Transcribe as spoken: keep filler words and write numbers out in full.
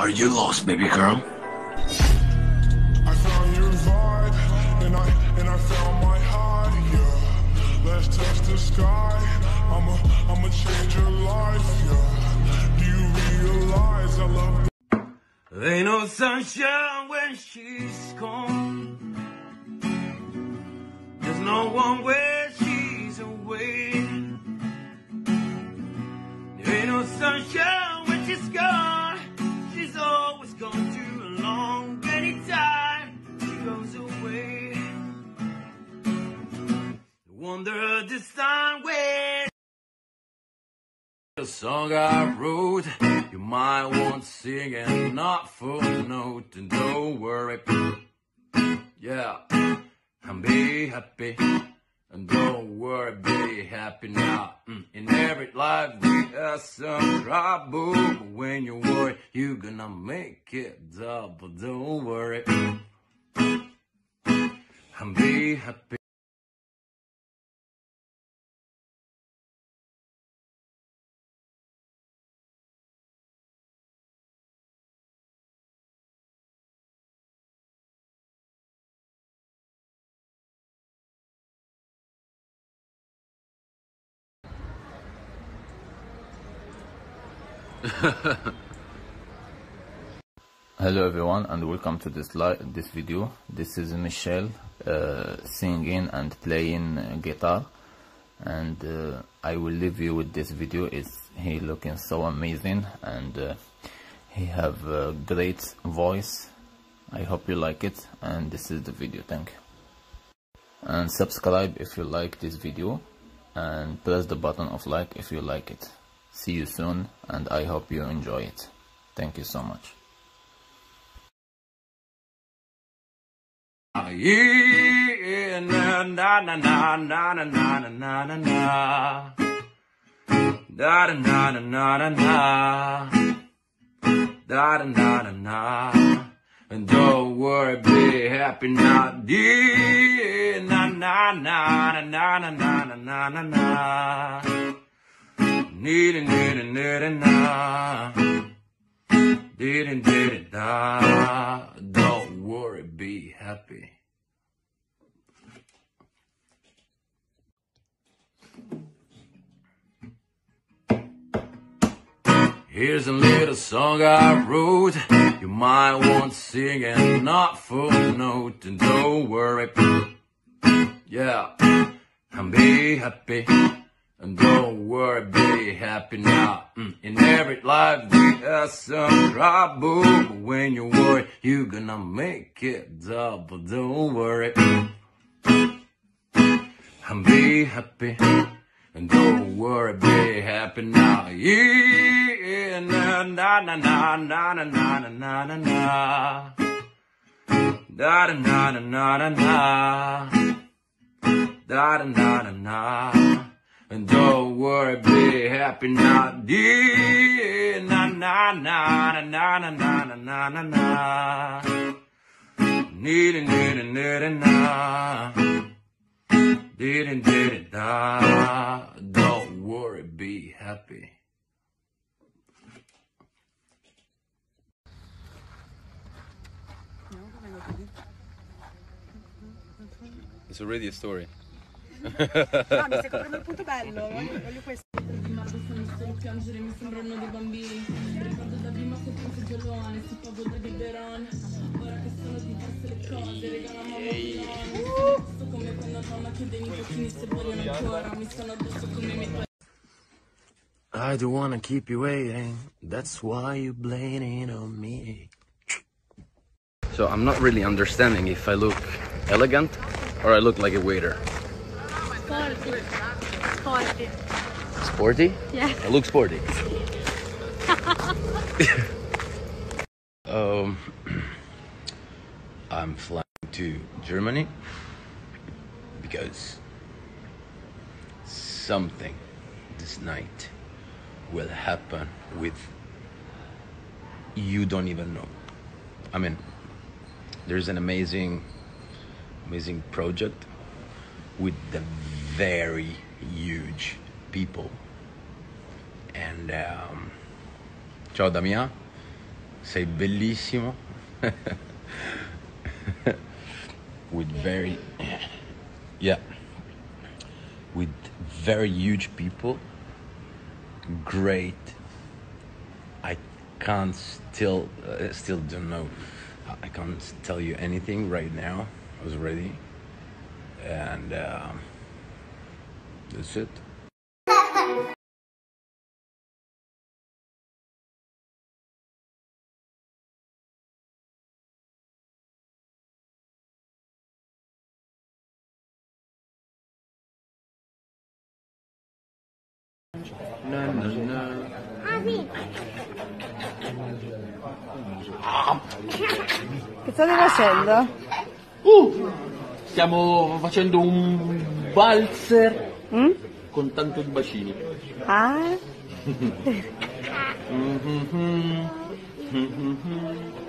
Are you lost, baby girl? I found your vibe, and I and I found my high. Yeah. Let's touch the sky. I'm a I'm a change your life. Yeah. Do you realize I love? There ain't no sunshine when she's gone. There's no one where she's away. There ain't no sunshine when she's gone. She's always gone too long. Anytime she goes away, wonder this time where. The song I wrote, you might want to sing and not footnote, and don't worry, yeah, and be happy, and don't worry, be happy now. Mm. In every life we have some trouble, but when you worry, you're gonna make it double. Don't worry, and be happy. Hello everyone, and welcome to this live this video. This is Michele uh, singing and playing guitar, and uh, I will leave you with this video. It's he looking so amazing, and uh, he have a great voice. I hope you like it, and this is the video. Thank you, and subscribe if you like this video, and press the button of like if you like it. See you soon, and I hope you enjoy it. Thank you so much. And don't worry, be happy now, dear. Na na na na na na na na na. Need and need and need and nah. Did and did it nah. Don't worry, be happy. Here's a little song I wrote. You might want to sing and not footnote, and don't worry, yeah, and be happy. And don't worry, be happy now. Mm. In every life we have some trouble, but when you worry, you're gonna make it double. Don't worry, and be happy. And don't worry, be happy now. Yeah, na na na na na na na na na na. Da da na na na na. Da da na na na. And don't worry, be happy now, dear. Na na na na na na na na na na. Need and need and need and na. Did and did it da. Don't worry, be happy. It's already a story. No, mi sembra proprio il punto bello, voglio, voglio questo. Ma possono solo piangere, mi sembrano dei bambini. Ricordo da prima sempre un seggiolone, si fa volta di Beron. Ora che sono diverse le cose, regala mamma un posto come quando mamma chiede ai nipotini se vogliono ancora. Mi sono addosso come mi puoi. I don't wanna keep you waiting, that's why you blaming on me. So I'm not really understanding if I look elegant or I look like a waiter. Sporty. Sporty. Sporty? Yeah. I look sporty. um, I'm flying to Germany because something this night will happen with you don't even know. I mean, there's an amazing, amazing project with the very huge people, and um, ciao Damia, Sei bellissimo. With very, yeah, with very huge people. Great. I can't still, uh, still don't know. I can't tell you anything right now. I was ready, and uh, that's it. No, no, no. Che state facendo? Uh, stiamo facendo un balzer mm? con tanto di bacini. Ah. mm-hmm. Mm-hmm.